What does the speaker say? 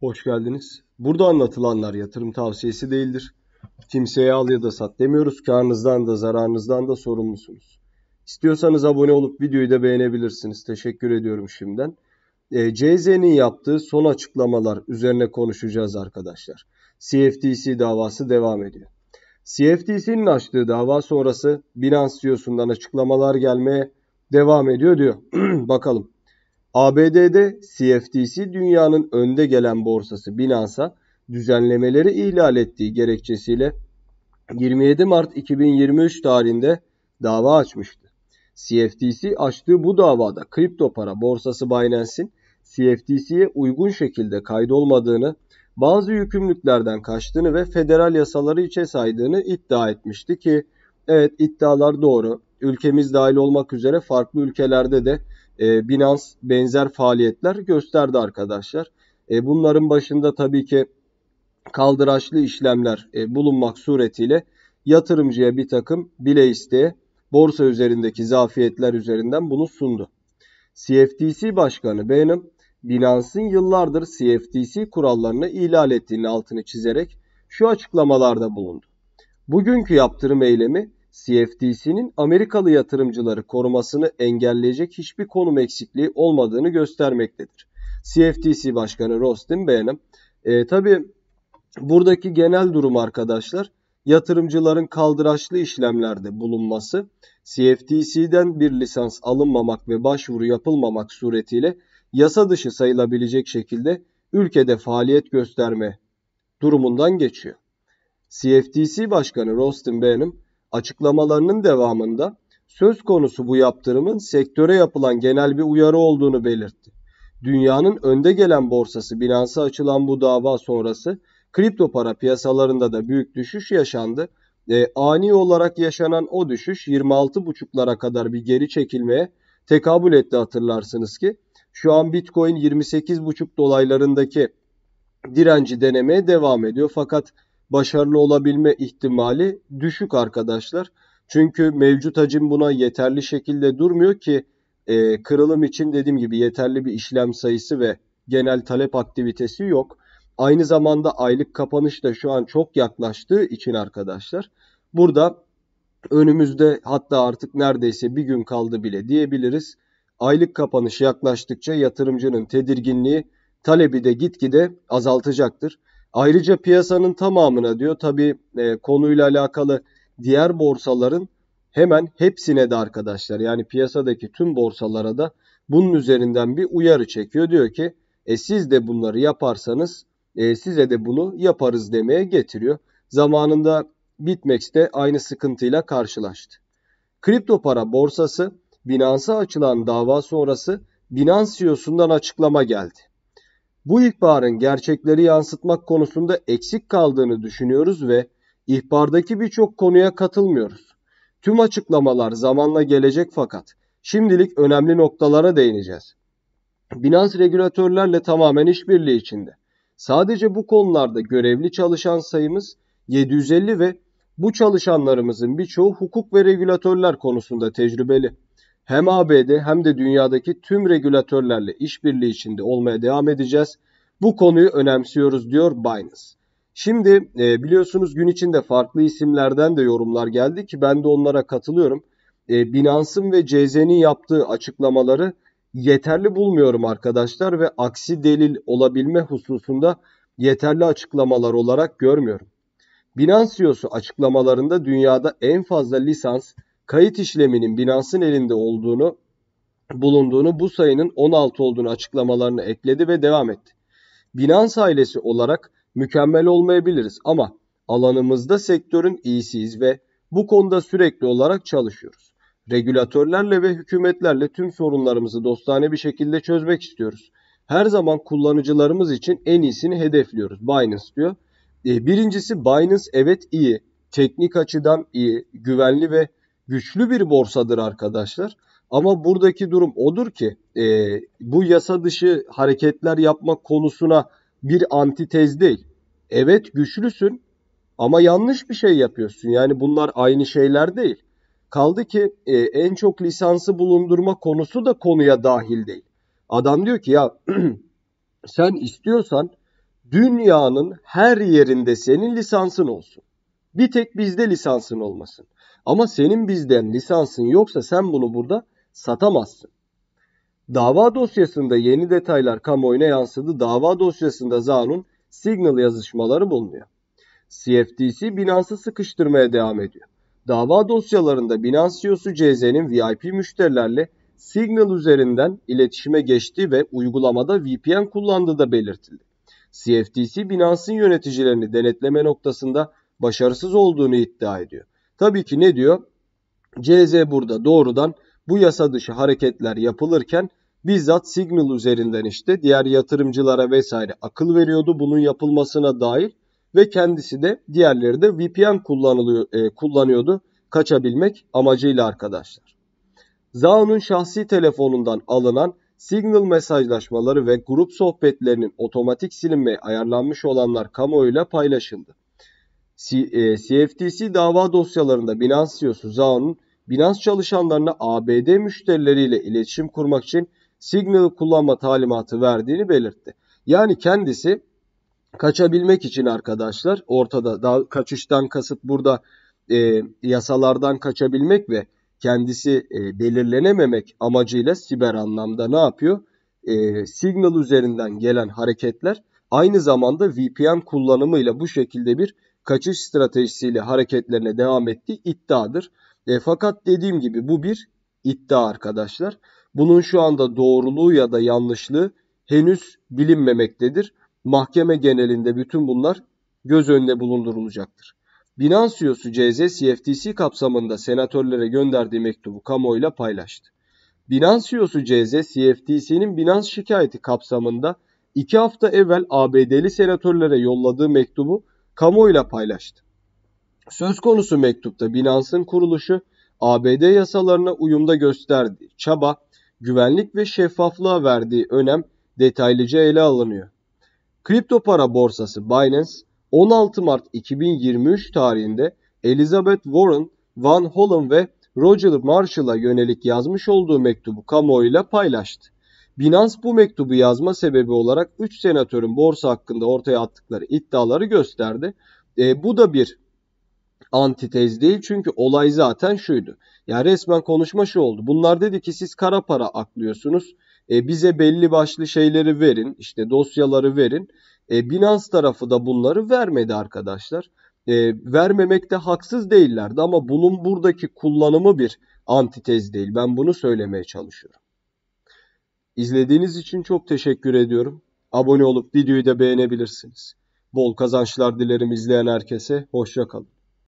Hoş geldiniz. Burada anlatılanlar yatırım tavsiyesi değildir. Kimseye al ya da sat demiyoruz. Karnınızdan da zararınızdan da sorumlusunuz. İstiyorsanız abone olup videoyu da beğenebilirsiniz. Teşekkür ediyorum şimdiden. CZ'nin yaptığı son açıklamalar üzerine konuşacağız arkadaşlar. CFTC davası devam ediyor. CFTC'nin açtığı dava sonrası Binance CEO'sundan açıklamalar gelmeye devam ediyor diyor. Bakalım. ABD'de CFTC dünyanın önde gelen borsası Binance'a düzenlemeleri ihlal ettiği gerekçesiyle 27 Mart 2023 tarihinde dava açmıştı. CFTC açtığı bu davada kripto para borsası Binance'in CFTC'ye uygun şekilde kaydolmadığını, bazı yükümlülüklerden kaçtığını ve federal yasaları içe saydığını iddia etmişti ki evet, iddialar doğru. Ülkemiz dahil olmak üzere farklı ülkelerde de Binance benzer faaliyetler gösterdi arkadaşlar. Bunların başında tabii ki kaldıraçlı işlemler bulunmak suretiyle yatırımcıya bir takım bile isteye borsa üzerindeki zafiyetler üzerinden bunu sundu. CFTC Başkanı Behnam, Binance'ın yıllardır CFTC kurallarını ihlal ettiğini altını çizerek şu açıklamalarda bulundu. Bugünkü yaptırım eylemi CFTC'nin Amerikalı yatırımcıları korumasını engelleyecek hiçbir konum eksikliği olmadığını göstermektedir. CFTC Başkanı Rostin Behnam. Tabii buradaki genel durum arkadaşlar, yatırımcıların kaldıraçlı işlemlerde bulunması, CFTC'den bir lisans alınmamak ve başvuru yapılmamak suretiyle yasa dışı sayılabilecek şekilde ülkede faaliyet gösterme durumundan geçiyor. CFTC Başkanı Rostin Behnam açıklamalarının devamında söz konusu bu yaptırımın sektöre yapılan genel bir uyarı olduğunu belirtti. Dünyanın önde gelen borsası Binance'a açılan bu dava sonrası kripto para piyasalarında da büyük düşüş yaşandı. Ani olarak yaşanan o düşüş 26,5'lara kadar bir geri çekilmeye tekabül etti, hatırlarsınız ki. Şu an Bitcoin 28,5 dolaylarındaki direnci denemeye devam ediyor. Fakat başarılı olabilme ihtimali düşük arkadaşlar. Çünkü mevcut hacim buna yeterli şekilde durmuyor ki kırılım için dediğim gibi yeterli bir işlem sayısı ve genel talep aktivitesi yok. Aynı zamanda aylık kapanış da şu an çok yaklaştığı için arkadaşlar, burada önümüzde hatta artık neredeyse bir gün kaldı bile diyebiliriz. Aylık kapanış yaklaştıkça yatırımcının tedirginliği, talebi de gitgide azaltacaktır. Ayrıca piyasanın tamamına diyor tabii konuyla alakalı diğer borsaların hemen hepsine de arkadaşlar, yani piyasadaki tüm borsalara da bunun üzerinden bir uyarı çekiyor. Diyor ki siz de bunları yaparsanız size de bunu yaparız demeye getiriyor. Zamanında BitMEX de aynı sıkıntıyla karşılaştı. Kripto para borsası Binance'a açılan dava sonrası Binance CEO'sundan açıklama geldi. Bu ihbarın gerçekleri yansıtmak konusunda eksik kaldığını düşünüyoruz ve ihbardaki birçok konuya katılmıyoruz. Tüm açıklamalar zamanla gelecek fakat şimdilik önemli noktalara değineceğiz. Binance regülatörlerle tamamen işbirliği içinde. Sadece bu konularda görevli çalışan sayımız 750 ve bu çalışanlarımızın birçoğu hukuk ve regülatörler konusunda tecrübeli. Hem ABD hem de dünyadaki tüm regülatörlerle işbirliği içinde olmaya devam edeceğiz. Bu konuyu önemsiyoruz diyor Binance. Şimdi biliyorsunuz gün içinde farklı isimlerden de yorumlar geldi ki ben de onlara katılıyorum. Binance'ın ve CZ'nin yaptığı açıklamaları yeterli bulmuyorum arkadaşlar ve aksi delil olabilme hususunda yeterli açıklamalar olarak görmüyorum. Binance CEO'su açıklamalarında dünyada en fazla lisans kayıt işleminin Binance'ın elinde bulunduğunu, bu sayının 16 olduğunu açıklamalarını ekledi ve devam etti. Binance ailesi olarak mükemmel olmayabiliriz ama alanımızda sektörün iyisiyiz ve bu konuda sürekli olarak çalışıyoruz. Regülatörlerle ve hükümetlerle tüm sorunlarımızı dostane bir şekilde çözmek istiyoruz. Her zaman kullanıcılarımız için en iyisini hedefliyoruz. Binance diyor. Birincisi Binance evet iyi, teknik açıdan iyi, güvenli ve güçlü bir borsadır arkadaşlar. Ama buradaki durum odur ki bu yasa dışı hareketler yapma konusuna bir antitez değil. Evet güçlüsün ama yanlış bir şey yapıyorsun. Yani bunlar aynı şeyler değil. Kaldı ki en çok lisansı bulundurma konusu da konuya dahil değil. Adam diyor ki ya sen istiyorsan Dünyanın her yerinde senin lisansın olsun. Bir tek bizde lisansın olmasın. Ama senin bizden lisansın yoksa sen bunu burada satamazsın. Dava dosyasında yeni detaylar kamuoyuna yansıdı. Dava dosyasında Zanu'nun Signal yazışmaları bulunuyor. CFTC Binance'ı sıkıştırmaya devam ediyor. Dava dosyalarında Binance CEO'su CZ'nin VIP müşterilerle Signal üzerinden iletişime geçtiği ve uygulamada VPN kullandığı da belirtildi. CFTC Binance'ın yöneticilerini denetleme noktasında başarısız olduğunu iddia ediyor. Tabii ki ne diyor? CZ burada doğrudan bu yasa dışı hareketler yapılırken bizzat Signal üzerinden işte diğer yatırımcılara vesaire akıl veriyordu bunun yapılmasına dair ve kendisi de diğerleri de VPN kullanıyordu kaçabilmek amacıyla arkadaşlar. Zao'nun şahsi telefonundan alınan Signal mesajlaşmaları ve grup sohbetlerinin otomatik silinmeye ayarlanmış olanlar kamuoyuyla paylaşıldı. CFTC dava dosyalarında Binance CEO'su Zao'nun Binance çalışanlarına ABD müşterileriyle iletişim kurmak için Signal'ı kullanma talimatı verdiğini belirtti. Yani kendisi kaçabilmek için arkadaşlar ortada kaçıştan kasıt burada yasalardan kaçabilmek ve kendisi belirlenememek amacıyla siber anlamda ne yapıyor? Signal üzerinden gelen hareketler aynı zamanda VPN kullanımıyla bu şekilde bir kaçış stratejisiyle hareketlerine devam ettiği iddiadır. Fakat dediğim gibi bu bir iddia arkadaşlar. Bunun şu anda doğruluğu ya da yanlışlığı henüz bilinmemektedir. Mahkeme genelinde bütün bunlar göz önünde bulundurulacaktır. Binance CEO'su CZ, CFTC kapsamında senatörlere gönderdiği mektubu kamuoyuyla paylaştı. Binance CEO'su CZ, CFTC'nin Binance şikayeti kapsamında 2 hafta evvel ABD'li senatörlere yolladığı mektubu kamuoyuyla paylaştı. Söz konusu mektupta Binance'ın kuruluşu ABD yasalarına uyumda gösterdiği çaba, güvenlik ve şeffaflığa verdiği önem detaylıca ele alınıyor. Kripto para borsası Binance 16 Mart 2023 tarihinde Elizabeth Warren, Van Hollen ve Roger Marshall'a yönelik yazmış olduğu mektubu kamuoyuyla paylaştı. Binance bu mektubu yazma sebebi olarak 3 senatörün borsa hakkında ortaya attıkları iddiaları gösterdi. Bu da bir antitez değil çünkü olay zaten şuydu. Yani resmen konuşma şu oldu. Bunlar dedi ki siz kara para aklıyorsunuz. Bize belli başlı şeyleri verin, işte dosyaları verin. Binance tarafı da bunları vermedi arkadaşlar. Vermemekte haksız değillerdi ama bunun buradaki kullanımı bir antitez değil. Ben bunu söylemeye çalışıyorum. İzlediğiniz için çok teşekkür ediyorum. Abone olup videoyu da beğenebilirsiniz. Bol kazançlar dilerim izleyen herkese. Hoşça kalın.